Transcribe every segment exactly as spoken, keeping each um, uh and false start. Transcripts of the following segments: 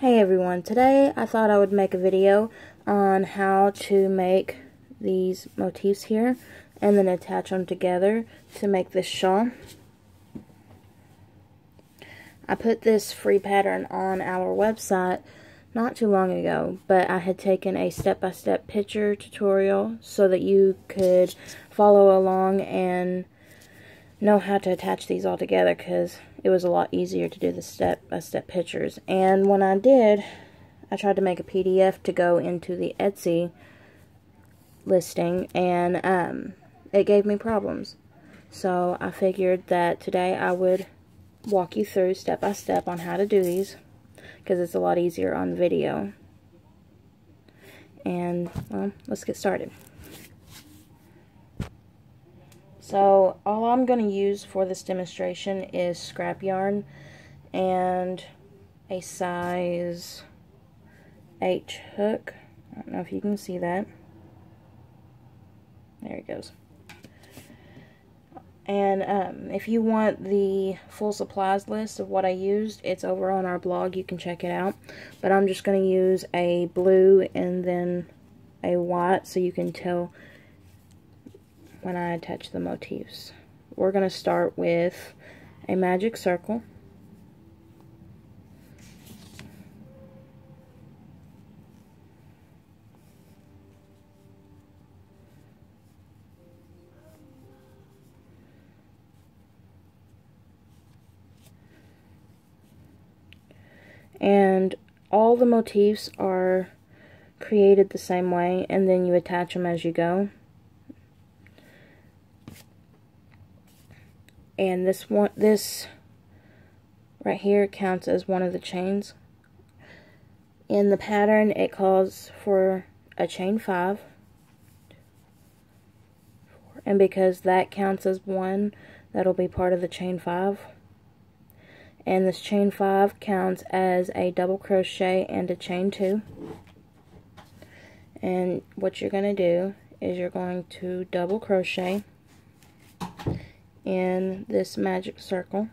Hey everyone, today I thought I would make a video on how to make these motifs here and then attach them together to make this shawl. I put this free pattern on our website not too long ago, but I had taken a step-by-step picture tutorial so that you could follow along and know how to attach these all together, because it was a lot easier to do the step-by-step pictures. And when I did, I tried to make a P D F to go into the Etsy listing, and um, it gave me problems. So I figured that today I would walk you through step-by-step on how to do these, because it's a lot easier on video. And, well, let's get started. So all I'm going to use for this demonstration is scrap yarn and a size H hook. I don't know if you can see that. There it goes. And um, if you want the full supplies list of what I used, it's over on our blog. You can check it out. But I'm just going to use a blue and then a white so you can tell when I attach the motifs. We're going to start with a magic circle. And all the motifs are created the same way, and then you attach them as you go. And this one, this right here counts as one of the chains. In the pattern, it calls for a chain five. And because that counts as one, that'll be part of the chain five. And this chain five counts as a double crochet and a chain two. And what you're going to do is you're going to double crochet in this magic circle,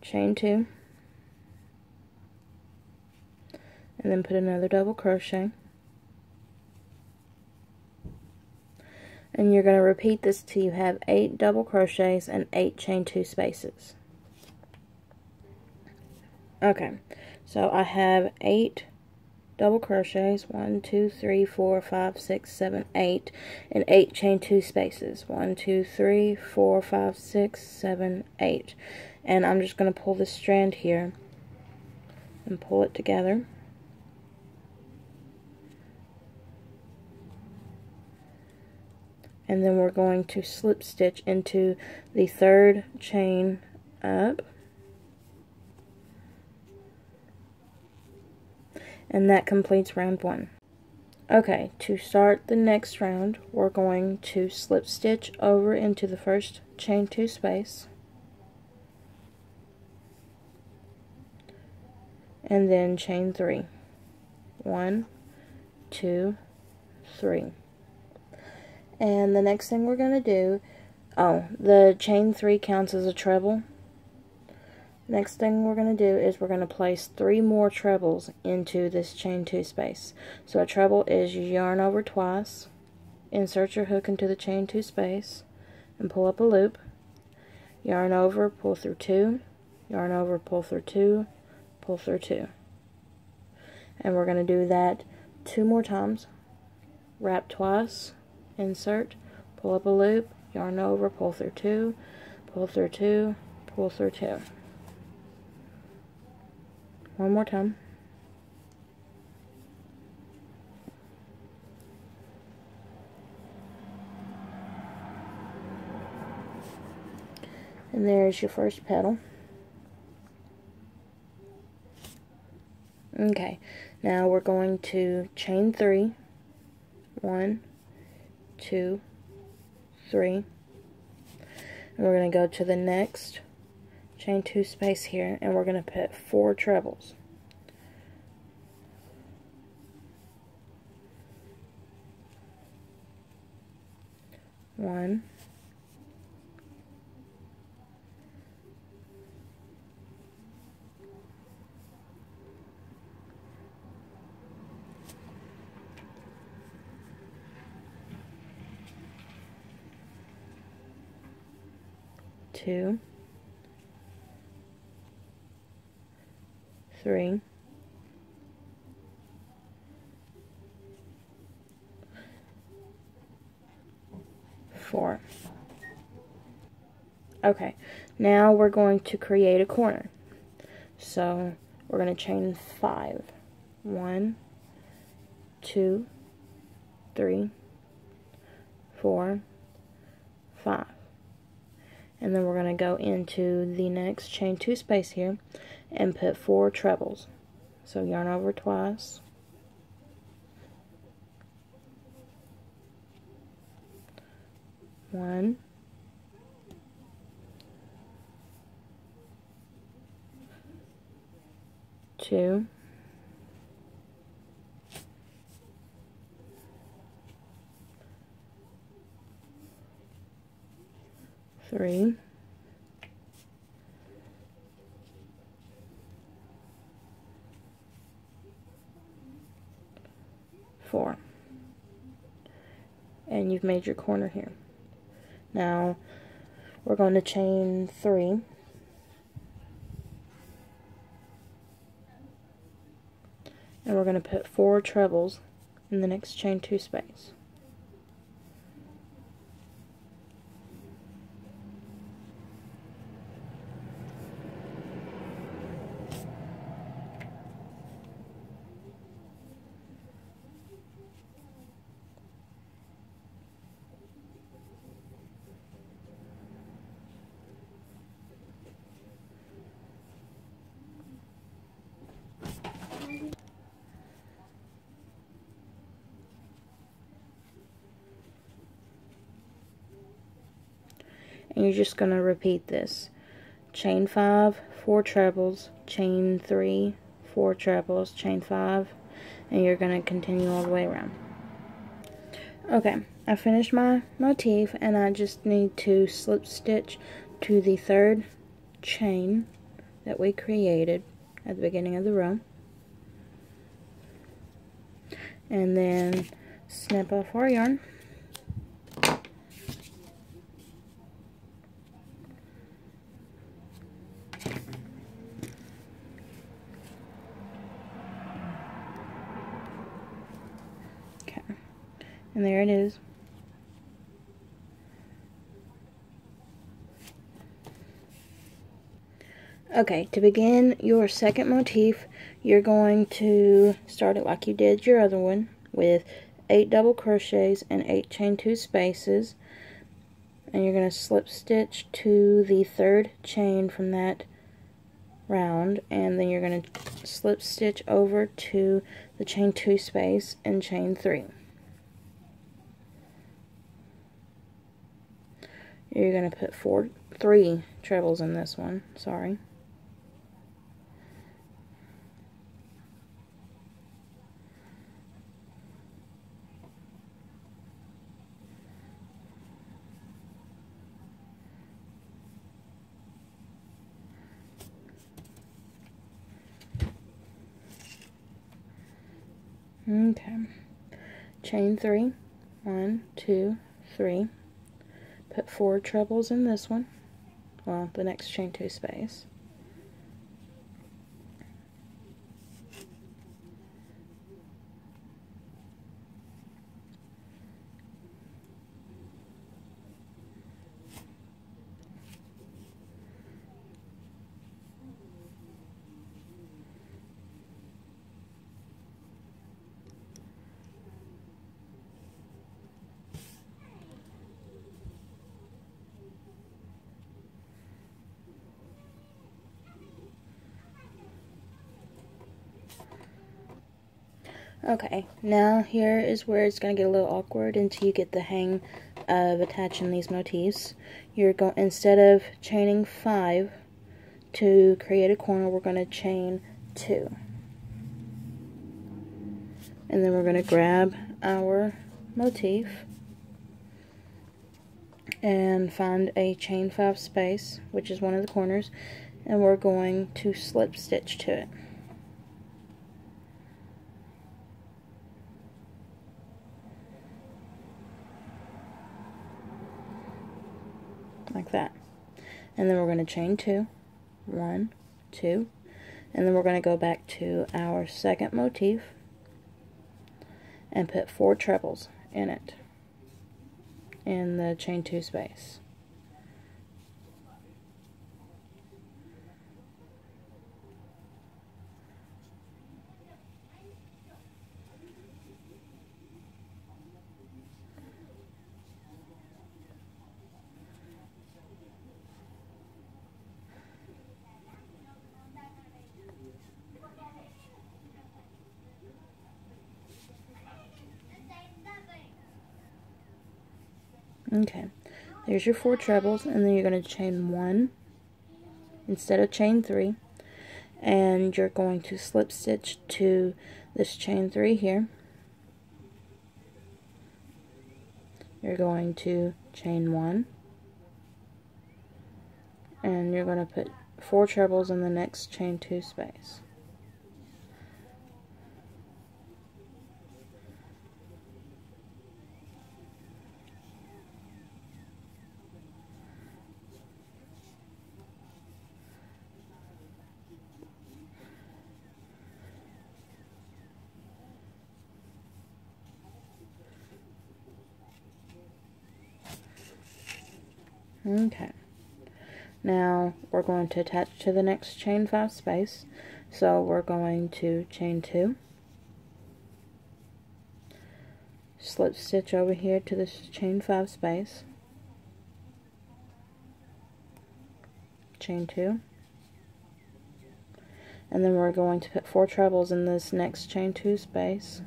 chain two, and then put another double crochet, and you're going to repeat this till you have eight double crochets and eight chain two spaces. Okay, so I have eight double crochets, one, two, three, four, five, six, seven, eight, and eight chain two spaces, one, two, three, four, five, six, seven, eight. And I'm just going to pull this strand here and pull it together. And then we're going to slip stitch into the third chain up. And that completes round one. Okay, to start the next round, we're going to slip stitch over into the first chain two space, and then chain three. One, two, three. And the next thing we're going to do, oh, the chain three counts as a treble. Next thing we're going to do is we're going to place three more trebles into this chain two space. So a treble is you yarn over twice, insert your hook into the chain two space, and pull up a loop, yarn over, pull through two, yarn over, pull through two, pull through two. And we're going to do that two more times. Wrap twice, insert, pull up a loop, yarn over, pull through two, pull through two, pull through two. One more time. And there's your first petal. Okay, now we're going to chain three. One, two, three. And we're going to go to the next chain two space here, and we're going to put four trebles. One, two, three, four. Okay, now we're going to create a corner. So we're going to chain five. One, two, three, four, five. And then we're going to go into the next, chain two space here, and put four trebles. So yarn over twice. One, two, three, four, and you've made your corner here. Now we're going to chain three, and we're going to put four trebles in the next chain two space. And you're just going to repeat this. Chain five, four trebles, chain three, four trebles, chain five, and you're going to continue all the way around. Okay, I finished my motif, and I just need to slip stitch to the third chain that we created at the beginning of the row, and then snip off our yarn. And there it is. Okay, to begin your second motif, you're going to start it like you did your other one, with eight double crochets and eight chain two spaces, and you're going to slip stitch to the third chain from that round, and then you're going to slip stitch over to the chain two space and chain three. You're going to put four, three trebles in this one, sorry. Okay. Chain three. One, two, three. Put four trebles in this one, well, the next chain two space. Okay, now here is where it's going to get a little awkward until you get the hang of attaching these motifs. You're going, instead of chaining five to create a corner, we're going to chain two. And then we're going to grab our motif and find a chain five space, which is one of the corners, and we're going to slip stitch to it. Like that. and then we're going to chain two, one, two, and then we're going to go back to our second motif and put four trebles in it, in the chain two space. Okay, there's your four trebles, and then you're going to chain one instead of chain three, and you're going to slip stitch to this chain three here. You're going to chain one, and you're going to put four trebles in the next chain two space. Okay, now we're going to attach to the next chain five space, so we're going to chain two, slip stitch over here to this chain five space, chain two, and then we're going to put four trebles in this next chain two space.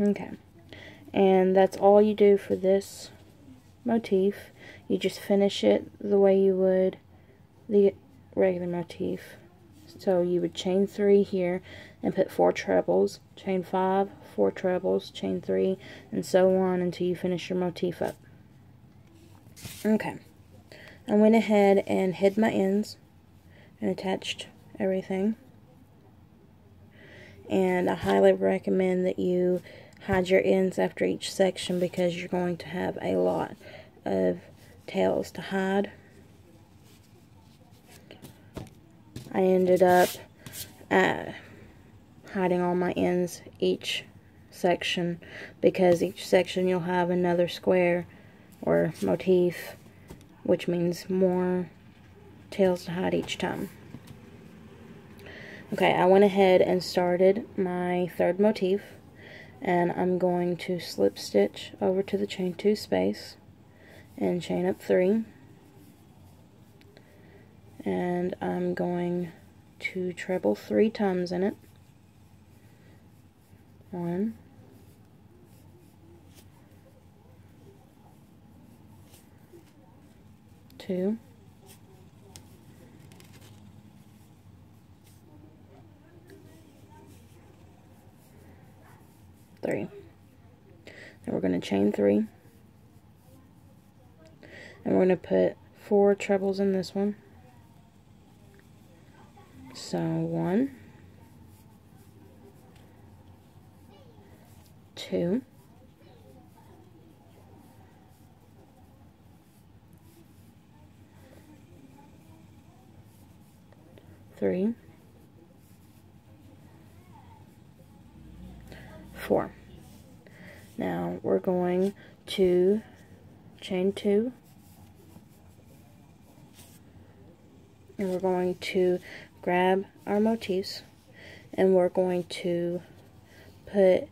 Okay, and that's all you do for this motif. You just finish it the way you would the regular motif. So you would chain three here and put four trebles, chain five, four trebles, chain three, and so on until you finish your motif up. Okay, I went ahead and hid my ends and attached everything. And I highly recommend that you hide your ends after each section, because you're going to have a lot of tails to hide. I ended up uh, hiding all my ends each section, because each section you'll have another square or motif, which means more tails to hide each time. Okay, I went ahead and started my third motif, and I'm going to slip stitch over to the chain two space and chain up three, and I'm going to treble three times in it. One, two, three. Then we're going to chain three, and we're going to put four trebles in this one. So one, two, three, four. Now we're going to chain two, and we're going to grab our motifs, and we're going to put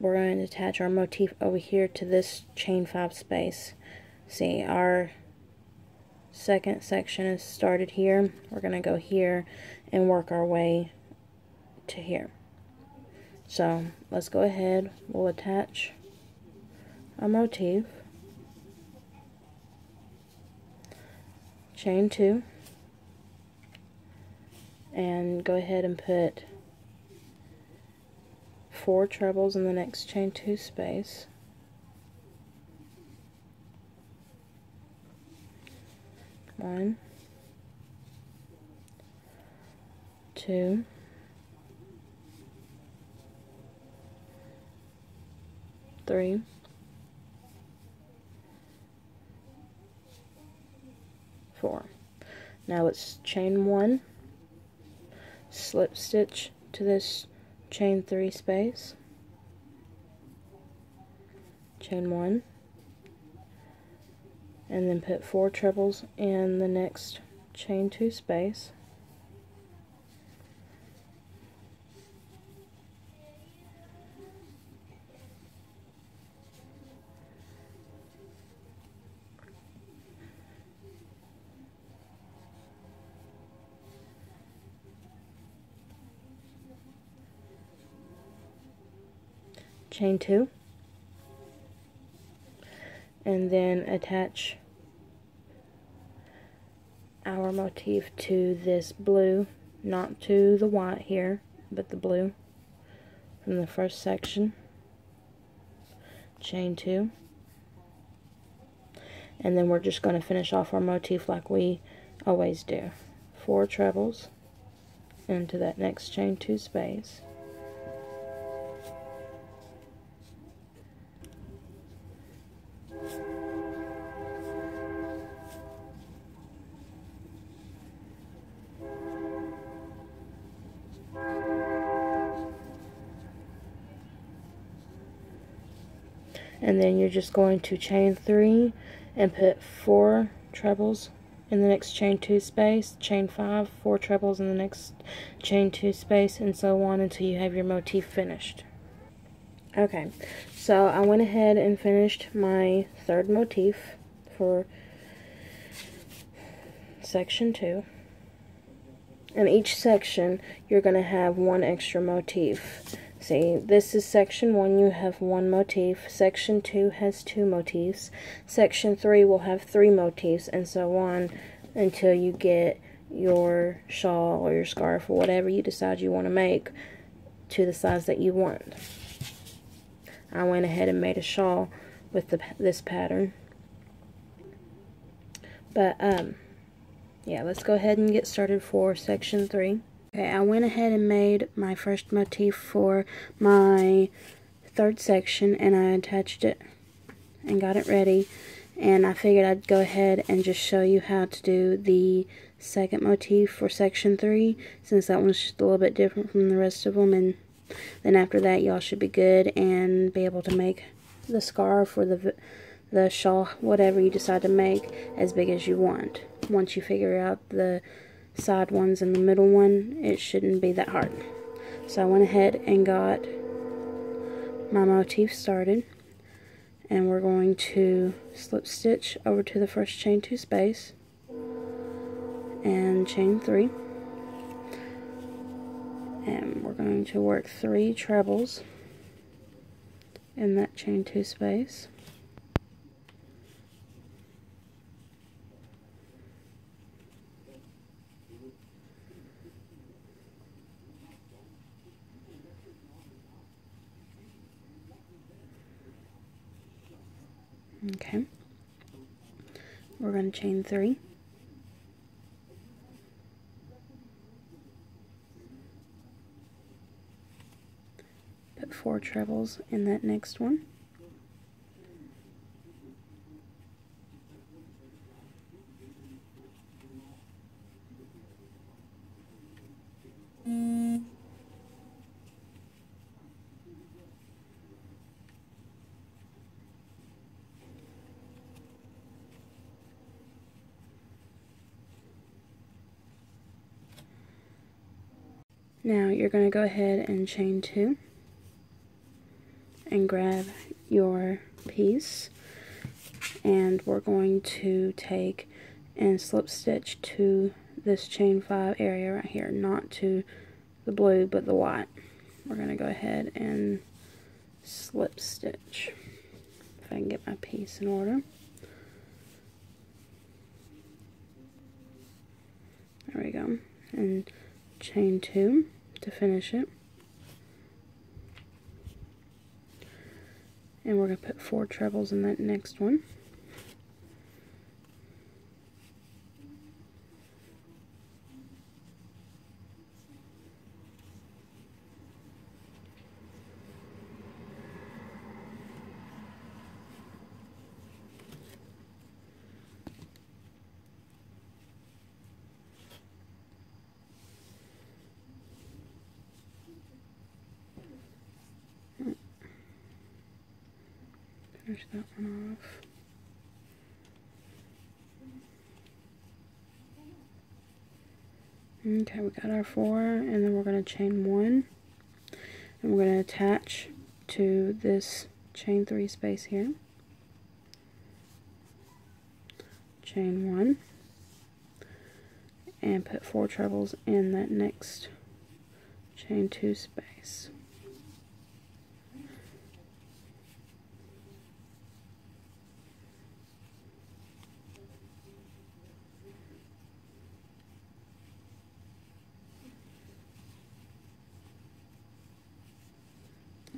we're going to attach our motif over here to this chain five space. See, our second section is started here. We're going to go here and work our way to here. So let's go ahead, we'll attach our motif, chain two, and go ahead and put four trebles in the next chain two space, one, two, three, four. Now it's chain one, slip stitch to this chain three space, chain one, and then put four trebles in the next chain two space, chain two, and then attach our motif to this blue, not to the white here, but the blue from the first section, chain two, and then we're just going to finish off our motif like we always do. Four trebles into that next chain two space, and then you're just going to chain three and put four trebles in the next chain two space, chain five, four trebles in the next chain two space, and so on until you have your motif finished. Okay, so I went ahead and finished my third motif for section two. In each section you're going to have one extra motif. See, this is section one, you have one motif, section two has two motifs, section three will have three motifs, and so on until you get your shawl or your scarf or whatever you decide you want to make to the size that you want. I went ahead and made a shawl with the, this pattern, but um, yeah, let's go ahead and get started for section three. Okay, I went ahead and made my first motif for my third section, and I attached it and got it ready, and I figured I'd go ahead and just show you how to do the second motif for section three, since that one's just a little bit different from the rest of them, and then after that y'all should be good and be able to make the scarf or the, the shawl, whatever you decide to make, as big as you want. Once you figure out the side ones and the middle one, it shouldn't be that hard. So I went ahead and got my motif started, and we're going to slip stitch over to the first chain two space and chain three, and we're going to work three trebles in that chain two space, okay, we're going to chain three, put four trebles in that next one, now you're going to go ahead and chain two and grab your piece, and we're going to take and slip stitch to this chain five area right here, not to the blue but the white. We're going to go ahead and slip stitch, if I can get my piece in order. and chain two to finish it. And we're going to put four trebles in that next one. Finish that one off. Okay, we got our four, and then we're going to chain one, and we're going to attach to this chain three space here. Chain one, and put four trebles in that next chain two space.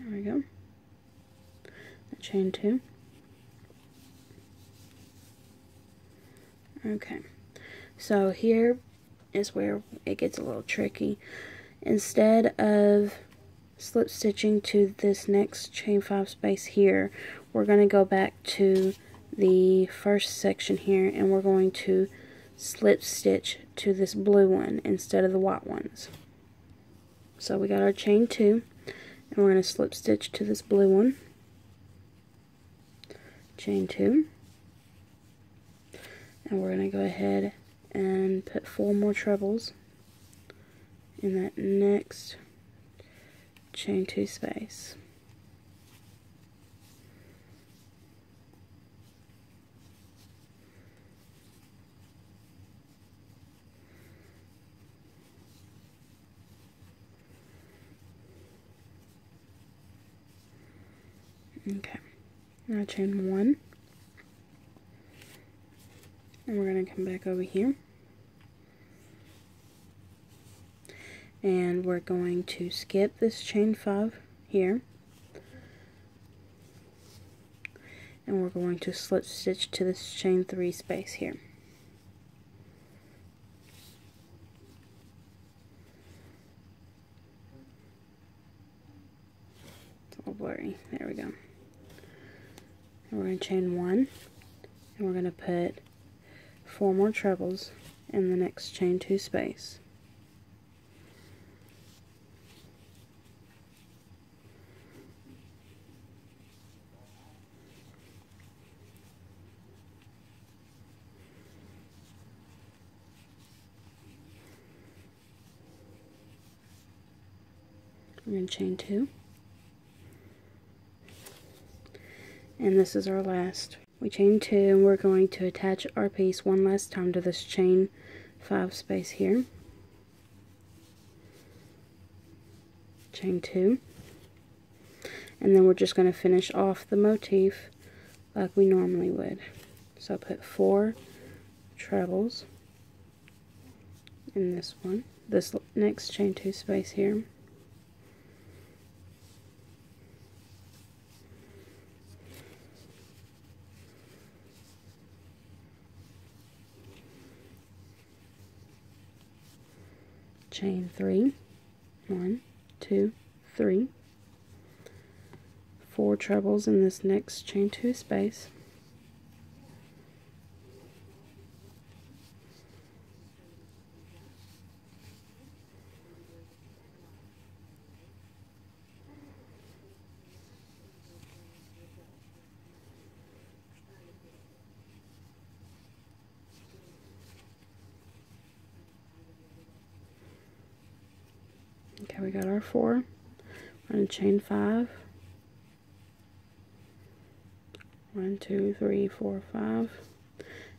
There we go. Chain two. Okay, so here is where it gets a little tricky. Instead of slip stitching to this next chain five space here, we're going to go back to the first section here, and we're going to slip stitch to this blue one instead of the white ones. So we got our chain two. And we're going to slip stitch to this blue one, chain two, and we're going to go ahead and put four more trebles in that next chain two space. Okay, now chain one, and we're going to come back over here, and we're going to skip this chain five here, and we're going to slip stitch to this chain three space here. It's a little blurry, there we go. We're going to chain one, and we're going to put four more trebles in the next chain two space. We're going to chain two. And this is our last. We chain two, and we're going to attach our piece one last time to this chain five space here. Chain two. And then we're just going to finish off the motif like we normally would. So put four trebles in this one, this next chain two space here. Chain three, one, two, three, four trebles in this next chain two space, we got our four. We're going to chain five. One, two, three, four, five.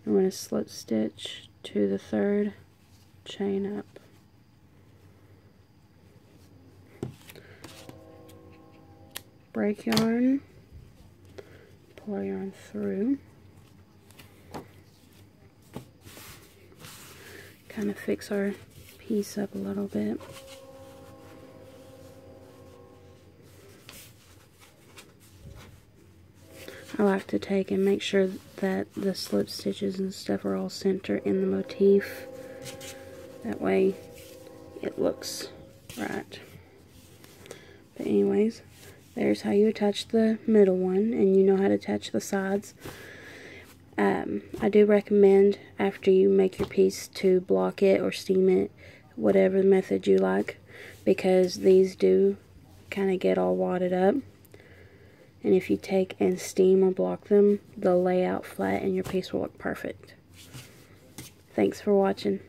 And we're going to slip stitch to the third chain up. Break yarn, pull yarn through. Kind of fix our piece up a little bit. I like to take and make sure that the slip stitches and stuff are all centered in the motif. That way it looks right. But anyways, there's how you attach the middle one, and you know how to attach the sides. Um, I do recommend, after you make your piece, to block it or steam it, whatever method you like, because these do kind of get all wadded up. And if you take and steam or block them, they'll lay out flat and your piece will look perfect. Thanks for watching.